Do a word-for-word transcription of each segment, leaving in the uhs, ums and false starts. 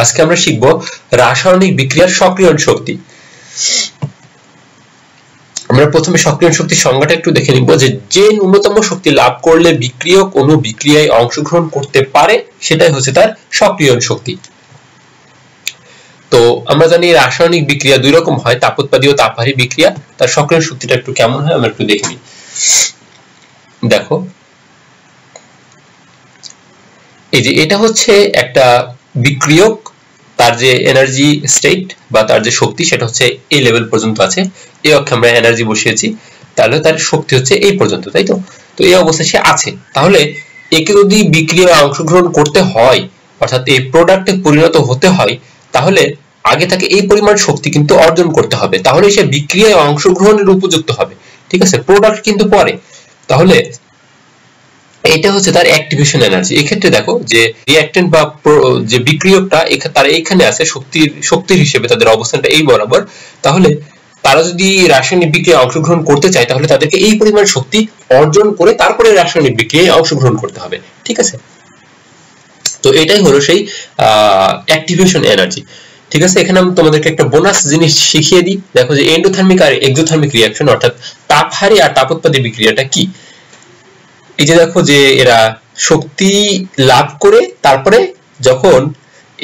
आज के शिखब रासायनिक बिक्रियार सक्रियण शक्ति। प्रथम सक्रियण शक्ति संज्ञाटा एकटु देखे निब जे न्यूनतम शक्ति लाभ कर ले बिक्रियक अणु बिक्रियाय अंशग्रहण करते पारे सेटाई हच्छे तार सक्रियण शक्ति। तो आमरा जानी रासायनिक बिक्रिया दुई रकम हय, तापोत्पादी ओ तापहारी बिक्रिया। तार सक्रियण शक्तिटा एकटु केमन हय आमरा एकटु देखि नि। देखो এই যে এটা হচ্ছে একটা বিক্রিয়ক, তার যে এনার্জি স্টেট বা তার যে শক্তি সেটা হচ্ছে এই লেভেল পর্যন্ত আছে। এই অক্ষে আমরা এনার্জি বসিয়েছি, তাহলে তার শক্তি হচ্ছে এই পর্যন্ত, তাই তো? তো এই অবস্থায় সে আছে। তাহলে একে যদি বিক্রিয়ায় অংশগ্রহণ করতে হয় অর্থাৎ এই প্রোডাক্টে পরিণত হতে হয়, তাহলে আগে তাকে এই পরিমাণ শক্তি কিন্তু অর্জন করতে হবে, তাহলে সে বিক্রিয়ায় অংশগ্রহণের উপযুক্ত হবে। ঠিক আছে, প্রোডাক্ট কিন্তু পরে। তাহলে এটা হচ্ছে তার অ্যাক্টিভেশন এনার্জি। এই ক্ষেত্রে দেখো যে রিঅ্যাকট্যান্ট বা যে বিক্রিয়কটা তার এইখানে আছে, শক্তির শক্তির হিসেবে তাদের অবস্থানটা এই বরাবর। তাহলে তারা যদি রাসায়নিক বিক্রিয়ায় অংশগ্রহণ করতে চায় তাহলে তাদেরকে এই পরিমাণ শক্তি অর্জন করে তারপরে রাসায়নিক বিক্রিয়ায় অংশগ্রহণ করতে হবে। ঠিক আছে, তো এটাই হলো সেই অ্যাক্টিভেশন এনার্জি। ঠিক আছে, এখানে আমি তোমাদেরকে একটা বোনাস জিনিস শিখিয়ে দিই। দেখো যে এন্ডোথার্মিক আর এক্সোথার্মিক রিঅ্যাকশন অর্থাৎ তাপহারী আর তাপোৎপাদী বিক্রিয়াটা কি। এই যে দেখো যে এরা শক্তি লাভ করে তারপরে যখন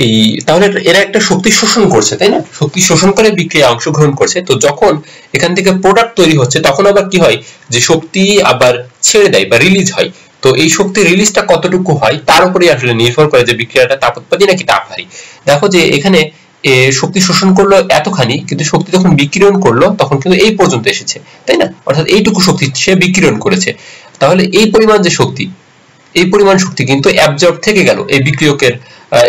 এই তাহলে এরা একটা শক্তি শোষণ করছে, তাই না? শক্তি শোষণ করে বিক্রিয়ায় অংশগ্রহণ করছে। তো যখন এখান থেকে প্রোডাক্ট তৈরি হচ্ছে তখন আবার কি হয় যে শক্তি আবার ছেড়ে দেয় বা রিলিজ হয়। তো এই শক্তি রিলিজটা কতটুকু হয় তার উপরে আসলে নির্ভর করে যে বিক্রিয়াটা তাপোৎপাদী নাকি তাপহারী। দেখো যে এখানে শক্তি শোষণ করলো এতখানি, কিন্তু শক্তি যখন বিকিরণ করলো তখন কিন্তু এই পর্যন্ত এসেছে, তাই না? অর্থাৎ এইটুকু শক্তি সে বিকিরণ করেছে। তাহলে এই পরিমাণ যে শক্তি, এই পরিমাণ শক্তি কিন্তু অ্যাবজর্ব থেকে গেল এই বিক্রিয়কের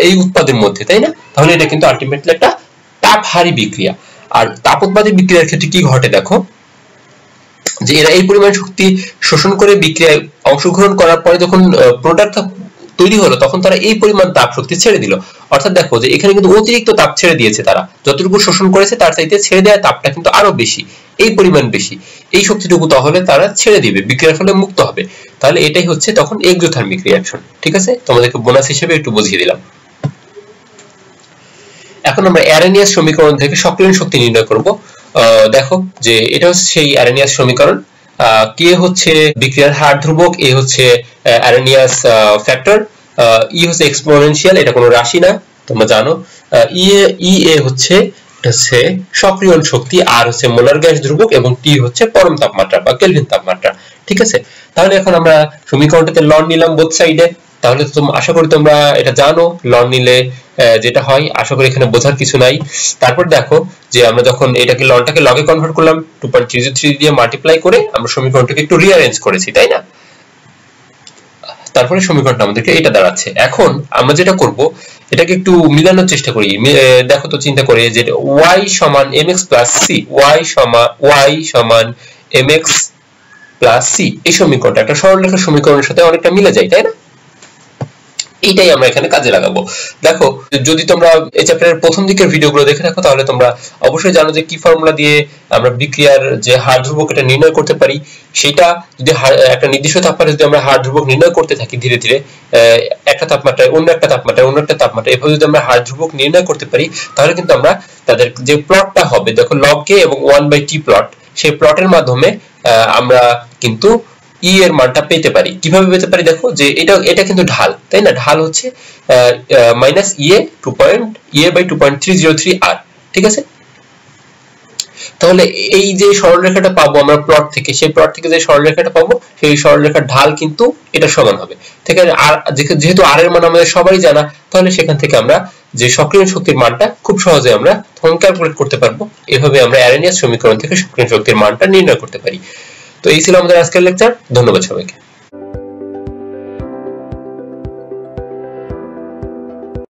এই উৎপাদের মধ্যে, তাই না? তাহলে এটা কিন্তু আলটিমেটলি একটা তাপহারী বিক্রিয়া। আর তাপোৎপাদী বিক্রিয়ার ক্ষেত্রে কি ঘটে দেখো যে এরা এই পরিমাণ শক্তি শোষণ করে বিক্রিয়ায় অংশগ্রহণ করার পরে যখন প্রোডাক্ট তৈরি হলো তখন তারা এই পরিমাণ তাপ শক্তি ছেড়ে দিল। অর্থাৎ দেখো যে এখানে কিন্তু অতিরিক্ত তাপ ছেড়ে দিয়েছে, তারা যতটুকু শোষণ করেছে তার চাইতে ছেড়ে দেওয়া তাপটা কিন্তু আরো বেশি, এই পরিমাণ বেশি। এই শক্তিটুকু তাহলে তারা ছেড়ে দিবে, বিক্রিয়ার ফলে মুক্ত হবে। তাহলে এটাই হচ্ছে তখন এক্সোথার্মিক রিঅ্যাকশন। ঠিক আছে, তোমাদেরকে বোনাস হিসেবে একটু বুঝিয়ে দিলাম। এখন আমরা অ্যারেনিয়াস সমীকরণ থেকে সক্রিয়ণ শক্তি নির্ণয় করব। দেখো যে এটা হচ্ছে সেই অ্যারেনিয়াস সমীকরণ। কে হচ্ছে বিক্রিয়ার হার ধ্রুবক, এ হচ্ছে অ্যারেনিয়াস ফ্যাক্টর, ই হচ্ছে এক্সপোনেনশিয়াল, এটা কোনো রাশি না, তোমরা জানো। ই ই এ হচ্ছে হচ্ছে সক্রিয়ণ শক্তি, আর হচ্ছে মোলার গ্যাস ধ্রুবক, এবং টি হচ্ছে পরম তাপমাত্রা বা কেলভিন তাপমাত্রা। ঠিক আছে, তাহলে এখন আমরা সমীকরণটাতে লন নিলাম বোথ সাইডে। তাহলে তোমরা আশা করি তোমরা এটা জানো লন নিলে যেটা হয়, আশা করি এখানে বোঝার কিছু নাই। তারপর দেখো যে আমরা যখন এটাকে লনটাকে লগে কনভার্ট করলাম two point three zero three দিয়ে মাল্টিপ্লাই করে আমরা সমীকরণটাকে একটু রিঅ্যারেঞ্জ করেছি, তাই না? তারপরে সমীকরণটা আমাদেরকে এটা দাঁড়াচ্ছে। এখন আমরা যেটা করব এটাকে একটু মিলানোর চেষ্টা করি। দেখো তো চিন্তা করে যে y সমান mx plus c, y সমান y সমান mx plus c, এই সমীকরণটা একটা সরলরেখার সমীকরণের সাথে অনেকটা মিলে যায়, তাই না? এইটাই আমরা এখানে কাজে লাগাবো। দেখো যদি তোমরা এই চ্যাপ্টারের প্রথম দিকের ভিডিওগুলো দেখে থাকো তাহলে তোমরা অবশ্যই জানো যে কি ফর্মুলা দিয়ে আমরা বিক্রিয়ার যে হার ধ্রুবক এটা নির্ণয় করতে পারি। সেটা যদি একটা নির্দিষ্ট তাপমাত্রা যদি আমরা হার ধ্রুবক নির্ণয় করতে থাকি ধীরে ধীরে, একটা তাপমাত্রায় অন্য একটা তাপমাত্রায় অন্য একটা তাপমাত্রা, এভাবে যদি আমরা হার ধ্রুবক নির্ণয় করতে পারি তাহলে কিন্তু আমরা তাদের যে প্লটটা হবে, দেখো লগ কে এবং ওয়ান বাই টি প্লট, সেই প্লটের মাধ্যমে আমরা কিন্তু ই এর মানটা পেতে পারি। কিভাবে পেতে পারি দেখো যে এটা এটা কিন্তু ঢাল, তাই না? ঢাল হচ্ছে minus EA two point EA by two point three zero three R. ঠিক আছে, তাহলে এই যে সরলরেখাটা পাবো আমরা প্লট থেকে, সেই প্লট থেকে যে সরলরেখাটা পাবো সেই সরলরেখার ঢাল কিন্তু এটা সমান হবে। ঠিক আছে, আর যেহেতু আর এর মান আমাদের সবাই জানা, তাহলে সেখান থেকে আমরা যে সক্রিয় শক্তির মানটা খুব সহজে আমরা তখন ক্যালকুলেট করতে পারবো। এভাবে আমরা অ্যারেনিয়াস সমীকরণ থেকে সক্রিয় শক্তির মানটা নির্ণয় করতে পারি। তো এই ছিল আমাদের আজকের লেকচার। ধন্যবাদ সবাইকে।